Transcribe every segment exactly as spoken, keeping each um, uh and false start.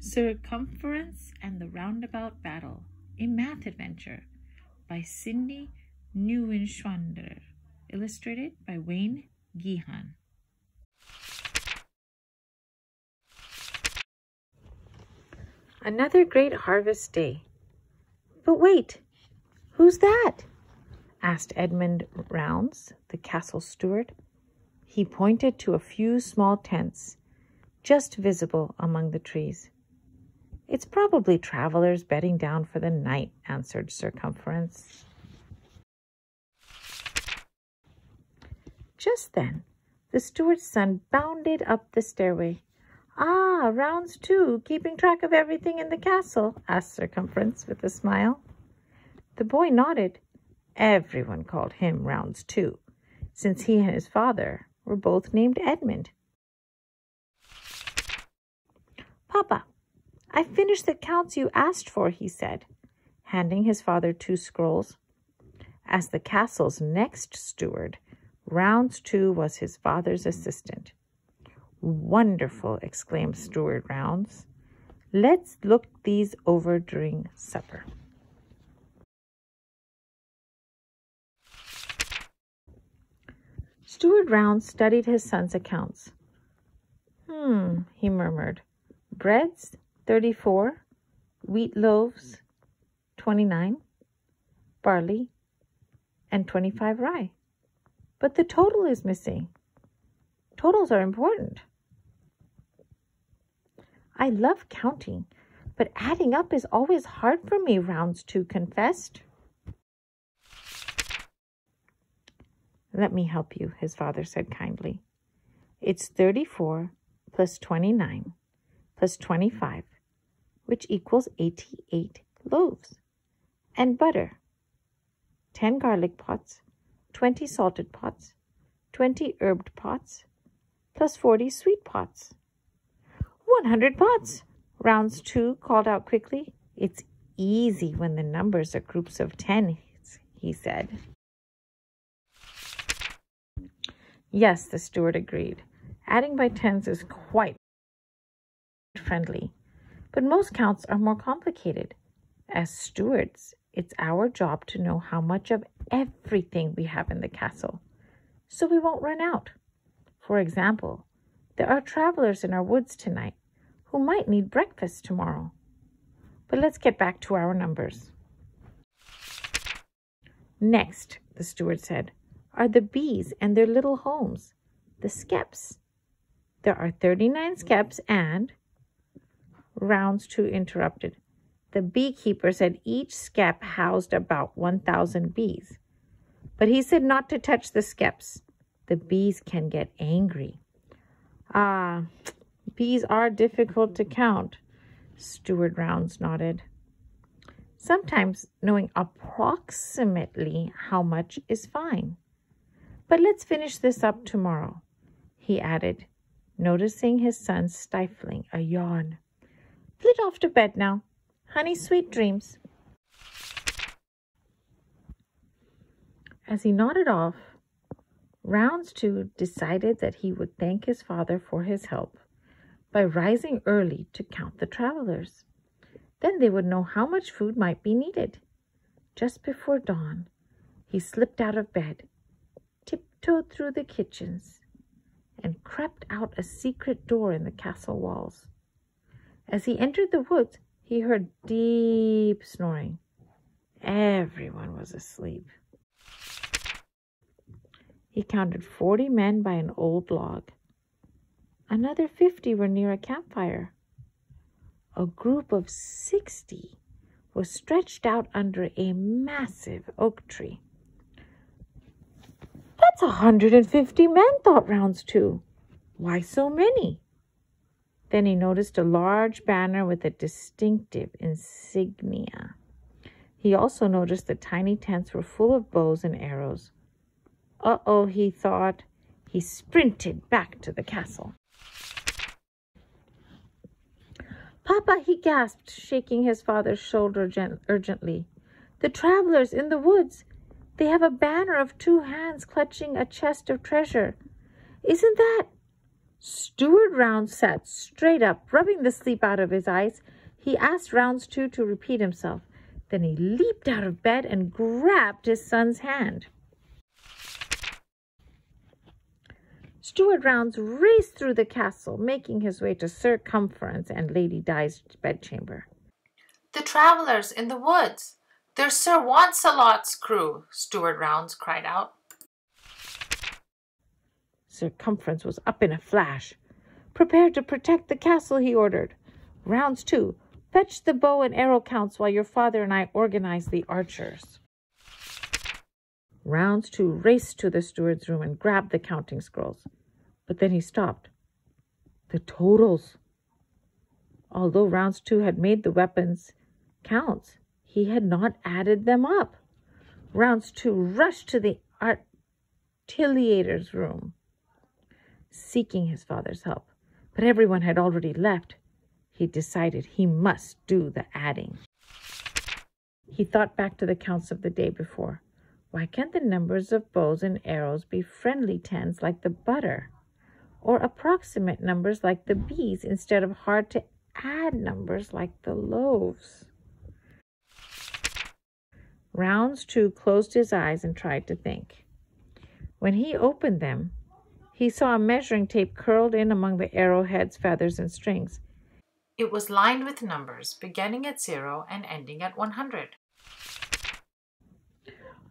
Sir Cumference and the Roundabout Battle, a Math Adventure by Cindy Neuenschwander, illustrated by Wayne Geehan. Another great harvest day. But wait, who's that? Asked Edmund Rounds, the castle steward. He pointed to a few small tents, just visible among the trees. It's probably travelers bedding down for the night, answered Sir Cumference. Just then, the steward's son bounded up the stairway. Ah, Rounds too, keeping track of everything in the castle? Asked Sir Cumference with a smile. The boy nodded. Everyone called him Rounds too, since he and his father were both named Edmund. Papa, I finished the counts you asked for, he said, handing his father two scrolls. As the castle's next steward, Rounds too was his father's assistant. Wonderful, exclaimed Steward Rounds. Let's look these over during supper. Steward Rounds studied his son's accounts. Hmm, he murmured. Breads, thirty-four, wheat loaves, twenty-nine, barley, and twenty-five rye. But the total is missing. Totals are important. I love counting, but adding up is always hard for me, Rounds two confessed. Let me help you, his father said kindly. It's thirty-four plus twenty-nine plus twenty-five, which equals eighty-eight loaves, and butter, ten garlic pots, twenty salted pots, twenty herbed pots, plus forty sweet pots. One hundred pots, Rounds two called out quickly. It's easy when the numbers are groups of ten, he said. Yes, the steward agreed. Adding by tens is quite friendly, but most counts are more complicated. As stewards, it's our job to know how much of everything we have in the castle, so we won't run out. For example, there are travelers in our woods tonight who might need breakfast tomorrow. But let's get back to our numbers. Next, the steward said, are the bees and their little homes, the skeps. There are thirty-nine skeps and... Rounds two interrupted. The beekeeper said each skep housed about one thousand bees. But he said not to touch the skeps. The bees can get angry. Ah, bees are difficult to count, Steward Rounds nodded. Sometimes knowing approximately how much is fine. But let's finish this up tomorrow, he added, noticing his son stifling a yawn. Flit off to bed now. Honey, sweet dreams. As he nodded off, Rounds two decided that he would thank his father for his help by rising early to count the travelers. Then they would know how much food might be needed. Just before dawn, he slipped out of bed, tiptoed through the kitchens, and crept out a secret door in the castle walls. As he entered the woods, he heard deep snoring. Everyone was asleep. He counted forty men by an old log. Another fifty were near a campfire. A group of sixty was stretched out under a massive oak tree. That's a hundred and fifty men, thought Rounds two. Why so many? Then he noticed a large banner with a distinctive insignia. He also noticed the tiny tents were full of bows and arrows. Uh-oh, he thought. He sprinted back to the castle. Papa, he gasped, shaking his father's shoulder urgently. The travelers in the woods, they have a banner of two hands clutching a chest of treasure. Isn't that Steward Rounds sat straight up, rubbing the sleep out of his eyes. He asked Rounds two to repeat himself. Then he leaped out of bed and grabbed his son's hand. Steward Rounds raced through the castle, making his way to Sir Cumference and Lady Di's bedchamber. The travellers in the woods! They're Sir Wanzalot's crew, Steward Rounds cried out. Sir Cumference was up in a flash. Prepare to protect the castle, he ordered. Rounds two, fetch the bow and arrow counts while your father and I organize the archers. Rounds two raced to the steward's room and grabbed the counting scrolls. But then he stopped. The totals! Although Rounds two had made the weapons counts, he had not added them up. Rounds two rushed to the artillery's room, seeking his father's help. But everyone had already left. He decided he must do the adding. He thought back to the counts of the day before. Why can't the numbers of bows and arrows be friendly tens like the butter? Or approximate numbers like the bees instead of hard to add numbers like the loaves? Rounds two closed his eyes and tried to think. When he opened them, he saw a measuring tape curled in among the arrowheads, feathers, and strings. It was lined with numbers, beginning at zero and ending at one hundred.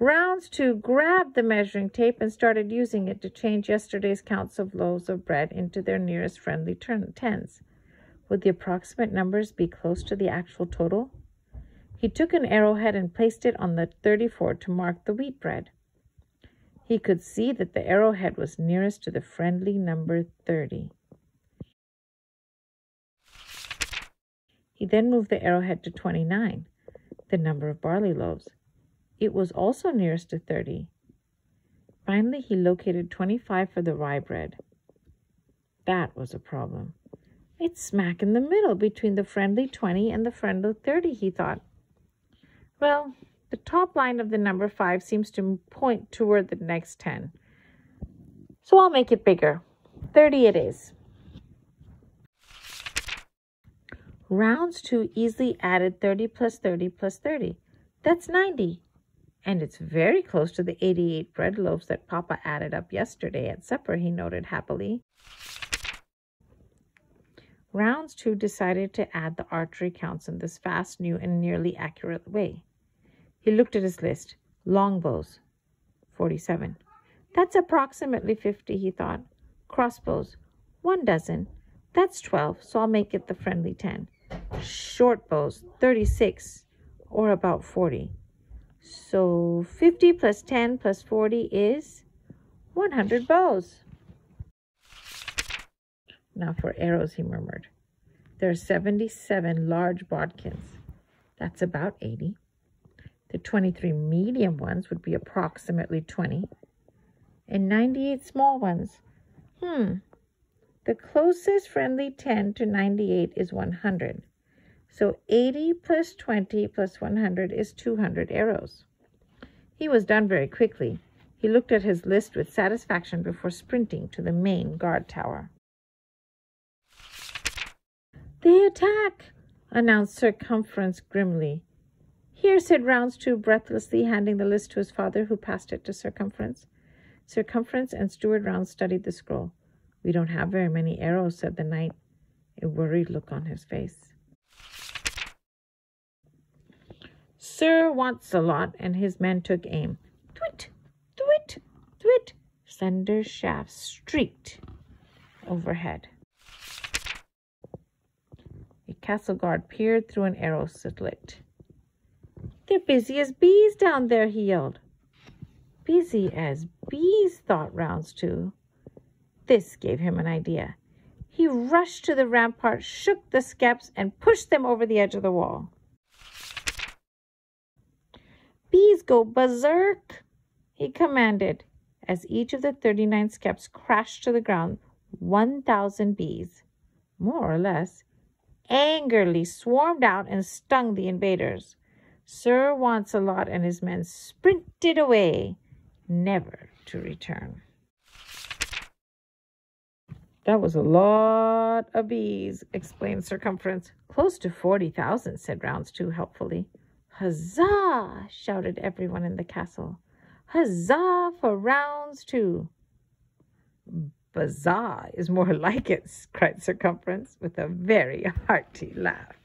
Rounds two grabbed the measuring tape and started using it to change yesterday's counts of loaves of bread into their nearest friendly tens. Would the approximate numbers be close to the actual total? He took an arrowhead and placed it on the thirty-four to mark the wheat bread. He could see that the arrowhead was nearest to the friendly number thirty. He then moved the arrowhead to twenty-nine, the number of barley loaves. It was also nearest to thirty. Finally, he located twenty-five for the rye bread. That was a problem. It's smack in the middle between the friendly twenty and the friendly thirty, he thought. Well, the top line of the number five seems to point toward the next ten. So I'll make it bigger. thirty it is. Rounds two easily added thirty plus thirty plus thirty. That's ninety. And it's very close to the eighty-eight bread loaves that Papa added up yesterday at supper, he noted happily. Rounds two decided to add the archery counts in this fast, new, and nearly accurate way. He looked at his list. Longbows, forty-seven. That's approximately fifty, he thought. Crossbows, one dozen. That's twelve, so I'll make it the friendly ten. Short bows, thirty-six, or about forty. So fifty plus ten plus forty is one hundred bows. Now for arrows, he murmured. There are seventy-seven large bodkins. That's about eighty. The twenty-three medium ones would be approximately twenty. And ninety-eight small ones. Hmm. The closest friendly ten to ninety-eight is one hundred. So eighty plus twenty plus one hundred is two hundred arrows. He was done very quickly. He looked at his list with satisfaction before sprinting to the main guard tower. "They attack," announced Sir Cumference grimly. "Here," said Rounds two breathlessly, handing the list to his father, who passed it to Sir Cumference. Sir Cumference and Steward Rounds studied the scroll. "We don't have very many arrows," said the knight, a worried look on his face. Sir Wanzalot and his men took aim. Twit, twit, twit, slender shafts streaked overhead. A castle guard peered through an arrow slit. "They're busy as bees down there," he yelled. "Busy as bees," thought Rounds two. This gave him an idea. He rushed to the rampart, shook the skeps, and pushed them over the edge of the wall. "Bees go berserk," he commanded. As each of the thirty-nine skeps crashed to the ground, one thousand bees, more or less, angrily swarmed out and stung the invaders. Sir Wanzalot and his men sprinted away, never to return. That was a lot of bees, explained Sir Cumference. Close to forty thousand, said Rounds Two helpfully. Huzzah, shouted everyone in the castle. Huzzah for Rounds Two. Bazaar is more like it, cried Sir Cumference with a very hearty laugh.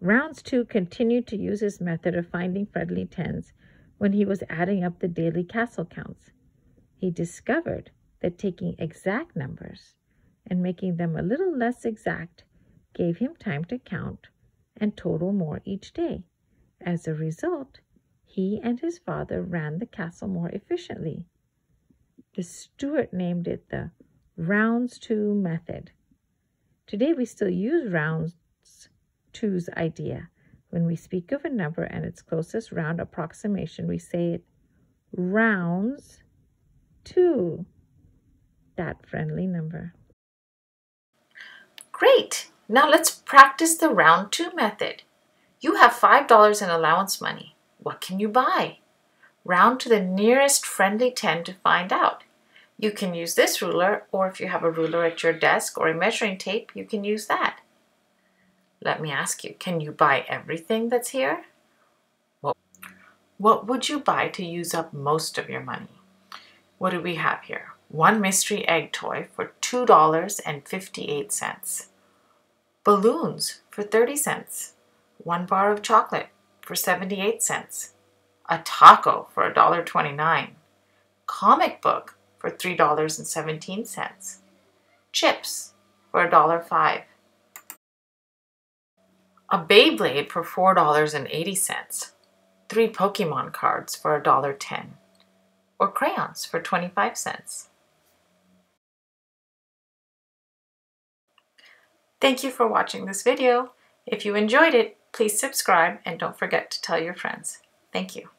Rounds Two continued to use his method of finding friendly tens when he was adding up the daily castle counts. He discovered that taking exact numbers and making them a little less exact gave him time to count and total more each day. As a result, he and his father ran the castle more efficiently. The steward named it the Rounds Two method. Today we still use Rounds Two's idea. When we speak of a number and its closest round approximation, we say it rounds to that friendly number. Great! Now let's practice the Round Two method. You have five dollars in allowance money. What can you buy? Round to the nearest friendly ten to find out. You can use this ruler, or if you have a ruler at your desk or a measuring tape, you can use that. Let me ask you, can you buy everything that's here? What, what would you buy to use up most of your money? What do we have here? One mystery egg toy for two dollars and fifty-eight cents. Balloons for thirty cents. One bar of chocolate for seventy-eight cents, a taco for a dollar twenty-nine, comic book for three dollars and seventeen cents, chips for a dollar five, a Beyblade for four dollars and eighty cents, three Pokemon cards for a dollar ten, or crayons for twenty-five cents. Thank you for watching this video. If you enjoyed it, please subscribe and don't forget to tell your friends. Thank you.